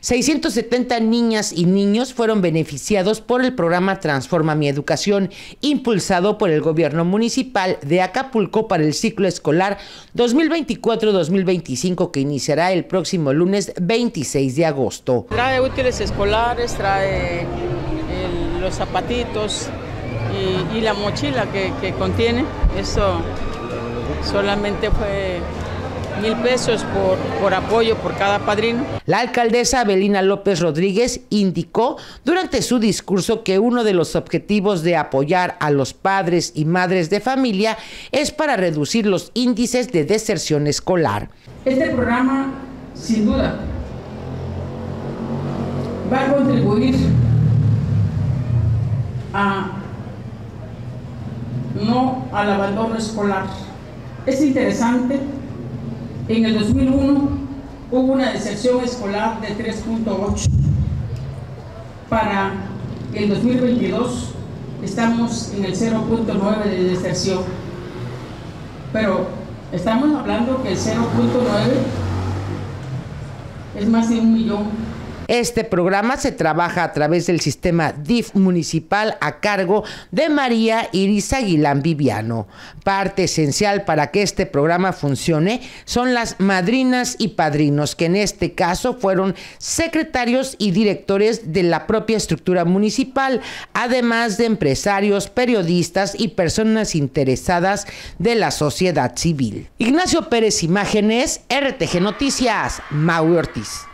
670 niñas y niños fueron beneficiados por el programa Transforma Mi Educación, impulsado por el gobierno municipal de Acapulco para el ciclo escolar 2024-2025 que iniciará el próximo lunes 26 de agosto. Trae útiles escolares, trae los zapatitos y la mochila que contiene. Eso solamente fue 1,000 pesos por apoyo por cada padrino. La alcaldesa Abelina López Rodríguez indicó durante su discurso que uno de los objetivos de apoyar a los padres y madres de familia es para reducir los índices de deserción escolar. Este programa, sin duda, va a contribuir al abandono escolar. Es interesante. En el 2001 hubo una deserción escolar de 3.8. Para el 2022 estamos en el 0.9 de deserción. Pero estamos hablando que el 0.9 es más de 1 millón. Este programa se trabaja a través del sistema DIF municipal a cargo de María Iris Aguilán Viviano. Parte esencial para que este programa funcione son las madrinas y padrinos, que en este caso fueron secretarios y directores de la propia estructura municipal, además de empresarios, periodistas y personas interesadas de la sociedad civil. Ignacio Pérez Imágenes, RTG Noticias, Mau Ortiz.